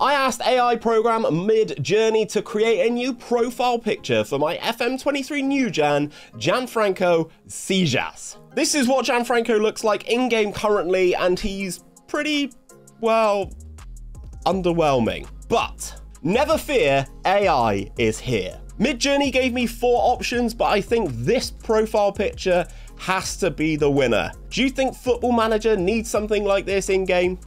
I asked AI program MidJourney to create a new profile picture for my FM23 new Jan, Gianfranco Cijas. This is what Gianfranco looks like in-game currently, and he's pretty, well, underwhelming. But never fear, AI is here. MidJourney gave me 4 options, but I think this profile picture has to be the winner. Do you think Football Manager needs something like this in-game?